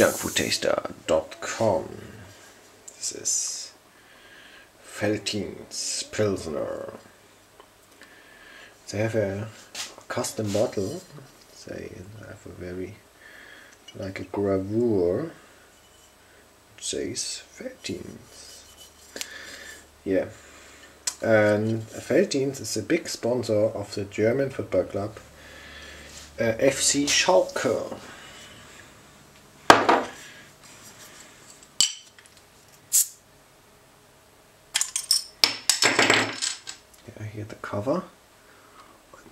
junkfoodtaster.com. This is Veltins Pilsner. They have a custom bottle. They have a very like a gravure. It says Veltins. Yeah. And Veltins is a big sponsor of the German football club FC Schauke. I hear the cover.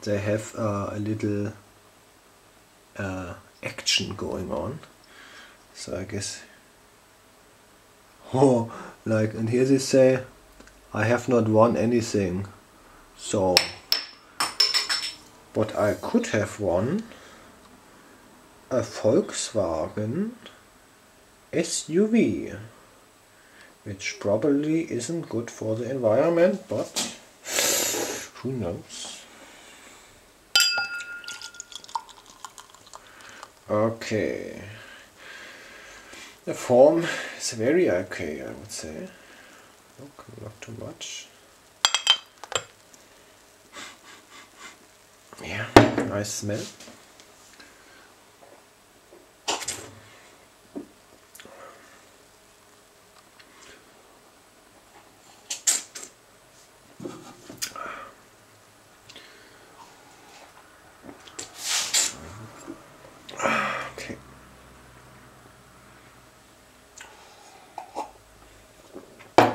They have a little action going on. So I guess, oh, like, and here they say, I have not won anything, so what I could have won, a Volkswagen SUV, which probably isn't good for the environment, but who knows. Okay, the form is very okay, I would say. Look, not too much. Yeah, nice smell.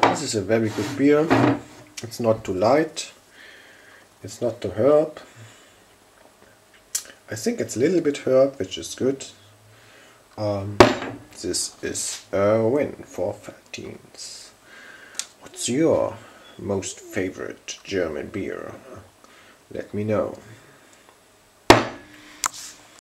This is a very good beer. It's not too light, it's not too herb. I think it's a little bit herb, which is good. This is a win for Veltins. What's your most favorite German beer? Let me know.